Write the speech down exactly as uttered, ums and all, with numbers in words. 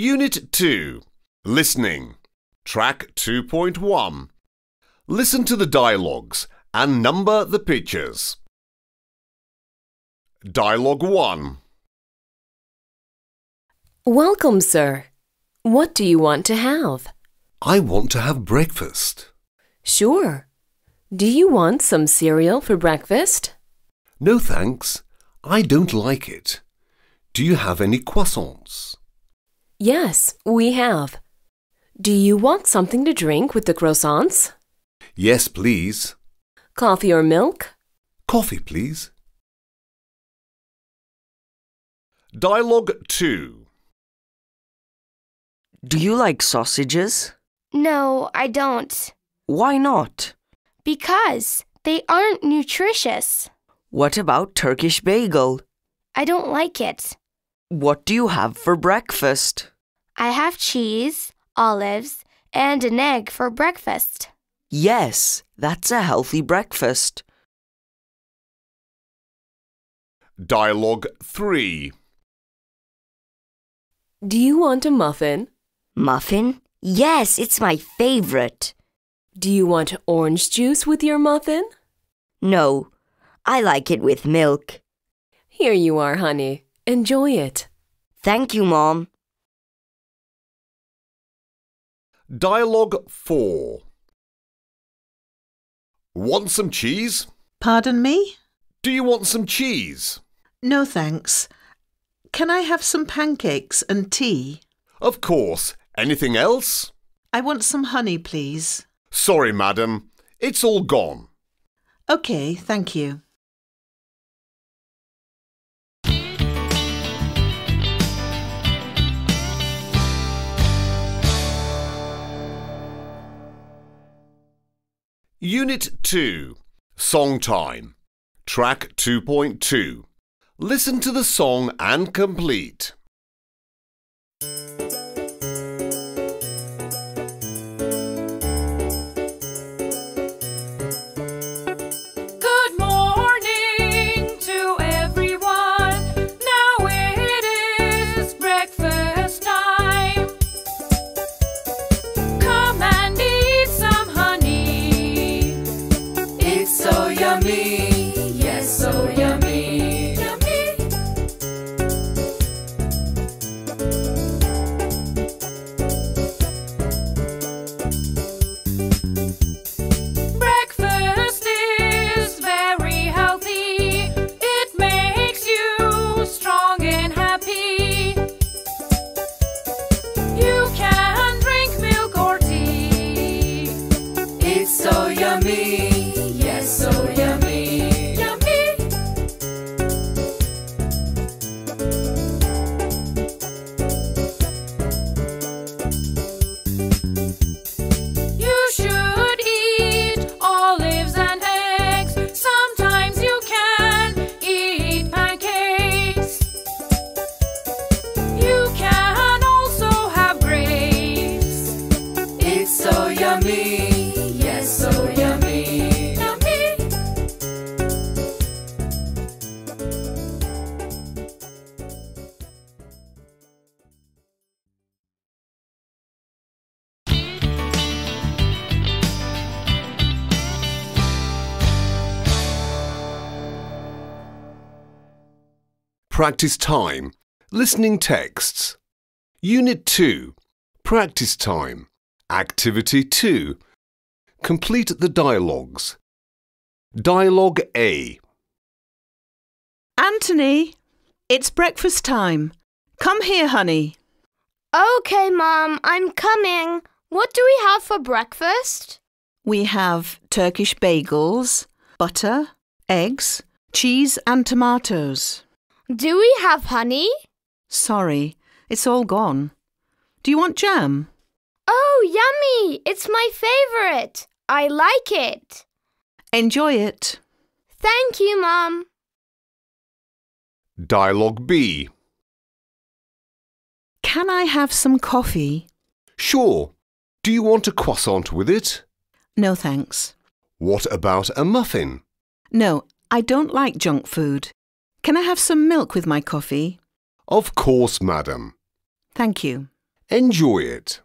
Unit two. Listening. Track two point one. Listen to the dialogues and number the pictures. Dialogue one. Welcome, sir. What do you want to have? I want to have breakfast. Sure. Do you want some cereal for breakfast? No, thanks. I don't like it. Do you have any croissants? Yes, we have. Do you want something to drink with the croissants? Yes, please. Coffee or milk? Coffee, please. Dialogue two. Do you like sausages? No, I don't. Why not? Because they aren't nutritious. What about Turkish bagel? I don't like it. What do you have for breakfast? I have cheese, olives, and an egg for breakfast. Yes, that's a healthy breakfast. Dialogue three. Do you want a muffin? Muffin? Yes, it's my favorite. Do you want orange juice with your muffin? No, I like it with milk. Here you are, honey. Enjoy it. Thank you, Mom. Dialogue four. Want some cheese? Pardon me? Do you want some cheese? No, thanks. Can I have some pancakes and tea? Of course. Anything else? I want some honey, please. Sorry, madam. It's all gone. Okay, thank you. Unit two. Song time. Track two point two. Listen to the song and complete. Practice time. Listening texts. Unit two. Practice time. Activity two. Complete the dialogues. Dialogue A. Anthony, it's breakfast time. Come here, honey. Okay, Mom, I'm coming. What do we have for breakfast? We have Turkish bagels, butter, eggs, cheese and tomatoes. Do we have honey? Sorry, it's all gone. Do you want jam? Oh, yummy! It's my favorite. I like it. Enjoy it. Thank you, Mum. Dialogue B. Can I have some coffee? Sure. Do you want a croissant with it? No, thanks. What about a muffin? No, I don't like junk food. Can I have some milk with my coffee? Of course, madam. Thank you. Enjoy it.